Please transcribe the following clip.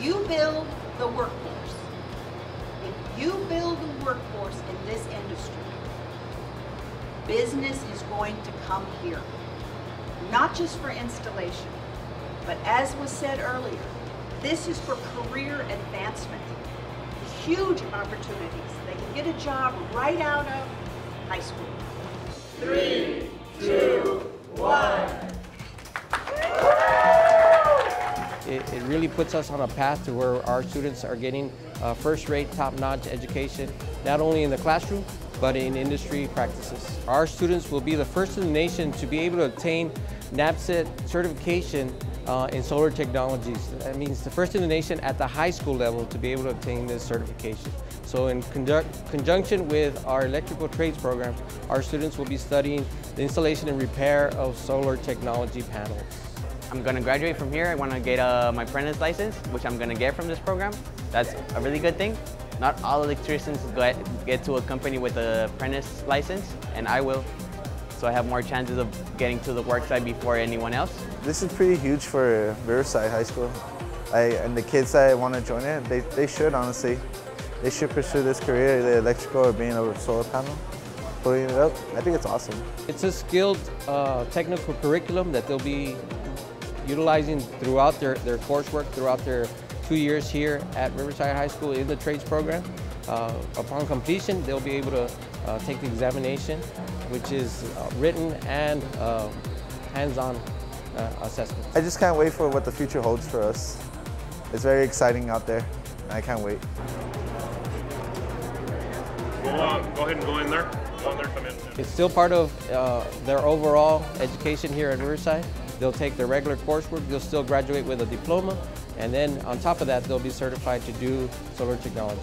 you build the workforce, if you build the workforce in this industry, business is going to come here. Not just for installation, but as was said earlier, this is for career advancement. Huge opportunities. They can get a job right out of high school. 3, 2, 1. It really puts us on a path to where our students are getting first-rate, top-notch education, not only in the classroom, but in industry practices. Our students will be the first in the nation to be able to obtain NABCEP certification in solar technologies. That means the first in the nation at the high school level to be able to obtain this certification. So in conjunction with our electrical trades program, our students will be studying the installation and repair of solar technology panels. I'm going to graduate from here. I want to get my apprentice license, which I'm going to get from this program. That's a really good thing. Not all electricians get to a company with an apprentice license, and I will. So I have more chances of getting to the work site before anyone else. This is pretty huge for Riverside High School. And the kids that want to join it, they should, honestly. They should pursue this career, the electrical or being a solar panel. Pulling it up, I think it's awesome. It's a skilled technical curriculum that they'll be utilizing throughout their coursework, throughout their 2 years here at Riverside High School in the trades program. Upon completion, they'll be able to take the examination, which is written and hands-on assessment. I just can't wait for what the future holds for us. It's very exciting out there, and I can't wait. We'll go ahead and go in there. Go in there, come in. It's still part of their overall education here at Riverside. They'll take their regular coursework, they'll still graduate with a diploma, and then on top of that, they'll be certified to do solar technology.